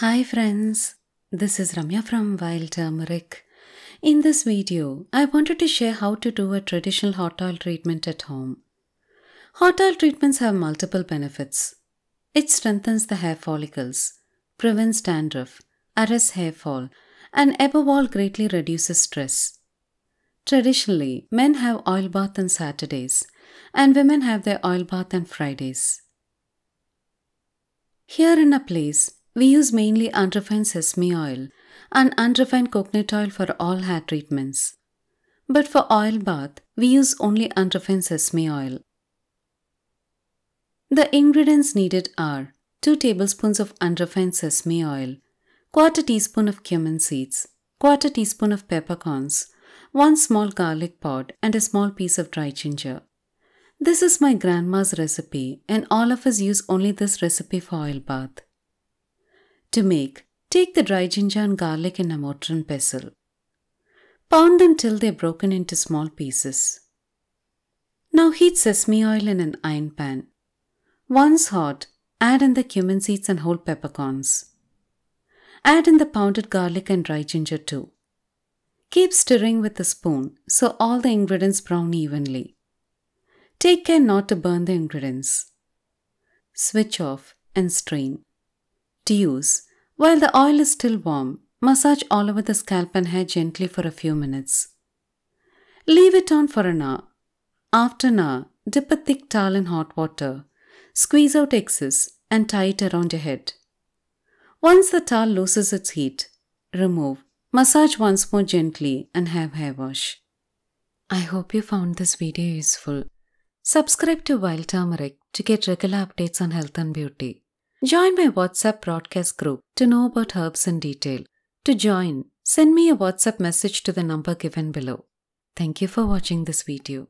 Hi friends, this is Ramya from Wild Turmeric. In this video, I wanted to share how to do a traditional hot oil treatment at home. Hot oil treatments have multiple benefits. It strengthens the hair follicles, prevents dandruff, arrests hair fall, and above all greatly reduces stress. Traditionally, men have oil bath on Saturdays, and women have their oil bath on Fridays. Here in our place, we use mainly unrefined sesame oil and unrefined coconut oil for all hair treatments. But for oil bath, we use only unrefined sesame oil. The ingredients needed are 2 tablespoons of unrefined sesame oil, 1/4 teaspoon of cumin seeds, 1/4 teaspoon of peppercorns, 1 small garlic pod, and a small piece of dry ginger. This is my grandma's recipe, and all of us use only this recipe for oil bath. To make, take the dry ginger and garlic in a mortar and pestle. Pound them till they're broken into small pieces. Now heat sesame oil in an iron pan. Once hot, add in the cumin seeds and whole peppercorns. Add in the pounded garlic and dry ginger too. Keep stirring with a spoon so all the ingredients brown evenly. Take care not to burn the ingredients. Switch off and strain. To use, while the oil is still warm, massage all over the scalp and hair gently for a few minutes. Leave it on for an hour. After an hour, dip a thick towel in hot water, squeeze out excess, and tie it around your head. Once the towel loses its heat, remove, massage once more gently, and have hair wash. I hope you found this video useful. Subscribe to Wild Turmeric to get regular updates on health and beauty. Join my WhatsApp broadcast group to know about herbs in detail. To join, send me a WhatsApp message to the number given below. Thank you for watching this video.